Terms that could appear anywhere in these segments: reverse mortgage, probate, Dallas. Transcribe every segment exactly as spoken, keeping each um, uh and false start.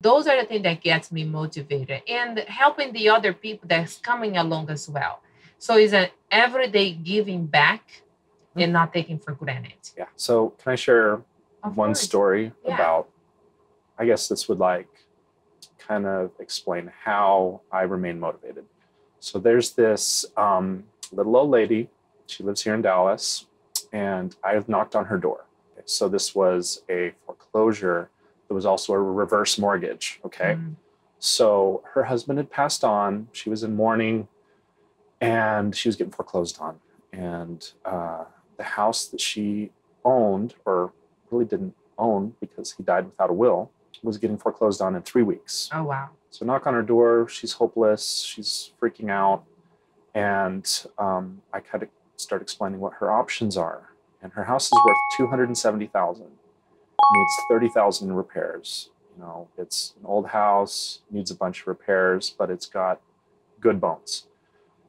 Those are the things that gets me motivated, and helping the other people that's coming along as well. So it's an everyday giving back mm-hmm. and not taking for granted. Yeah. So can I share of one course. story yeah. about, I guess this would like kind of explain how I remain motivated. So there's this um, little old lady, she lives here in Dallas, and I knocked on her door. So this was a foreclosure. It was also a reverse mortgage, okay? Mm. So her husband had passed on, she was in mourning, and she was getting foreclosed on. And uh, the house that she owned, or really didn't own because he died without a will, was getting foreclosed on in three weeks. Oh, wow. So knock on her door, she's hopeless, she's freaking out. And um, I kind of start explaining what her options are. And her house is worth two hundred seventy thousand dollars. Needs thirty thousand repairs. You know, it's an old house, needs a bunch of repairs, but it's got good bones.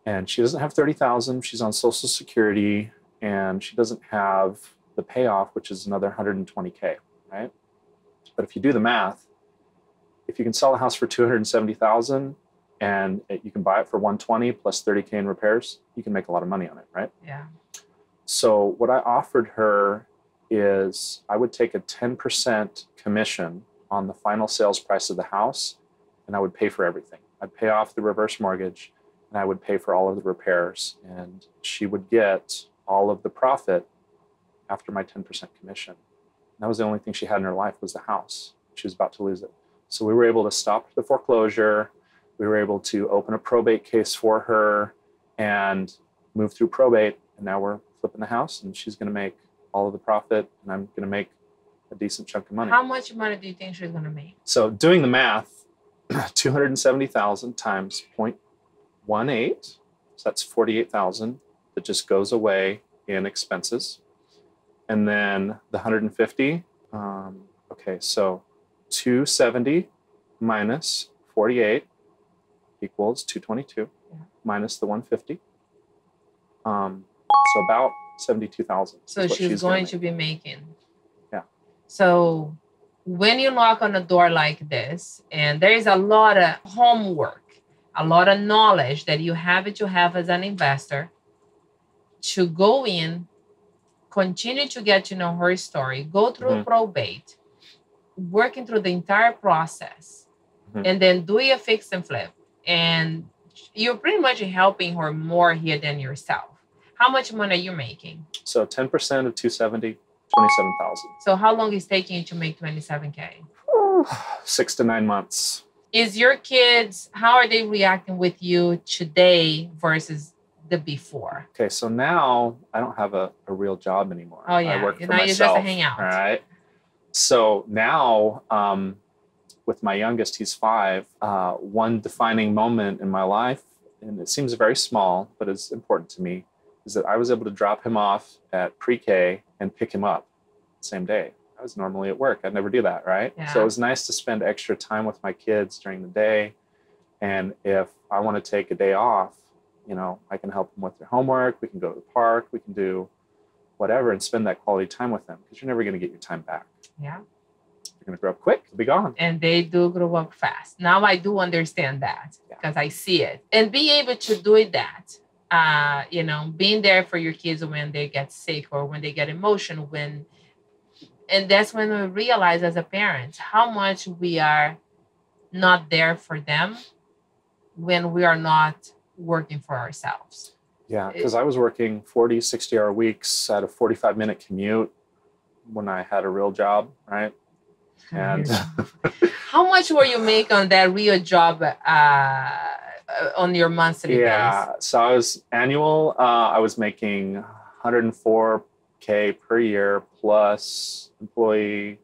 And she doesn't have thirty thousand. She's on Social Security, and she doesn't have the payoff, which is another one hundred twenty K, right? But if you do the math, if you can sell a house for two hundred seventy thousand and it, you can buy it for one twenty plus thirty K in repairs, you can make a lot of money on it, right? Yeah. So what I offered her is I would take a ten percent commission on the final sales price of the house, and I would pay for everything. I'd pay off the reverse mortgage, and I would pay for all of the repairs, and she would get all of the profit after my ten percent commission. And that was the only thing she had in her life was the house. She was about to lose it. So we were able to stop the foreclosure. We were able to open a probate case for her and move through probate. And now we're flipping the house, and she's going to make all of the profit, and I'm going to make a decent chunk of money. How much money do you think she's going to make? So doing the math, two hundred seventy thousand times zero point one eight, so that's forty-eight thousand that just goes away in expenses. And then the one hundred fifty, um, okay, so two seventy minus forty-eight equals two twenty-two, yeah. minus the one fifty. Um, so about seventy-two thousand. So she's, she's going to be making. Yeah. So when you knock on a door like this, and there is a lot of homework, a lot of knowledge that you have to have as an investor to go in, continue to get to know her story, go through mm-hmm. probate, working through the entire process, mm-hmm. and then do your fix and flip. And you're pretty much helping her more here than yourself. How much money are you making? So ten percent of two seventy, twenty-seven thousand. So how long is it taking you to make twenty-seven K? Six to nine months. Is your kids, how are they reacting with you today versus the before? Okay, so now I don't have a, a real job anymore. Oh, yeah. I work for myself. Now you're just a hangout. All right. So now um, with my youngest, he's five, uh, one defining moment in my life, and it seems very small, but it's important to me, is that I was able to drop him off at pre-K and pick him up the same day. I was normally at work. I'd never do that, right? Yeah. So it was nice to spend extra time with my kids during the day. And if I want to take a day off, you know, I can help them with their homework. We can go to the park. We can do whatever and spend that quality time with them, because you're never going to get your time back. Yeah. They're going to grow up quick. They'll be gone. And they do grow up fast. Now I do understand that, because yeah. I see it. And being able to do that, Uh, you know, being there for your kids when they get sick or when they get emotional, when, and that's when we realize as a parent how much we are not there for them when we are not working for ourselves. Yeah, because I was working forty, sixty hour weeks at a forty-five minute commute when I had a real job, right? And how much were you make on that real job? Uh, on your monthly yeah days? So I was annual uh I was making one hundred four K per year plus employee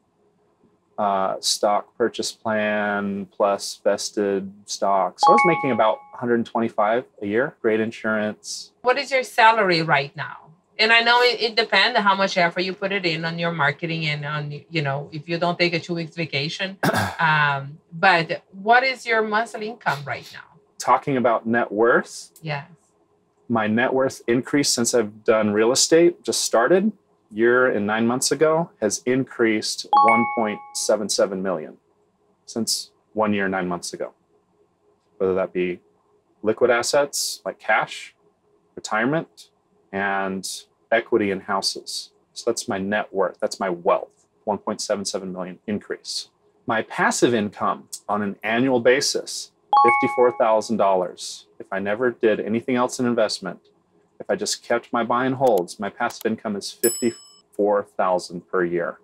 uh stock purchase plan plus vested stock, so I was making about one hundred twenty-five a year. Great insurance. What is your salary right now? And I know it, it depends on how much effort you put it in on your marketing and on, you know, if you don't take a two weeks vacation. Um, but what is your monthly income right now? Talking about net worth. Yes. My net worth increase since I've done real estate, just started a year and nine months ago, has increased one point seven seven million since one year, nine months ago. Whether that be liquid assets like cash, retirement, and equity in houses. So that's my net worth, that's my wealth, one point seven seven million increase. My passive income on an annual basis, fifty-four thousand dollars. If I never did anything else in investment, if I just kept my buy and holds, my passive income is fifty-four thousand dollars per year.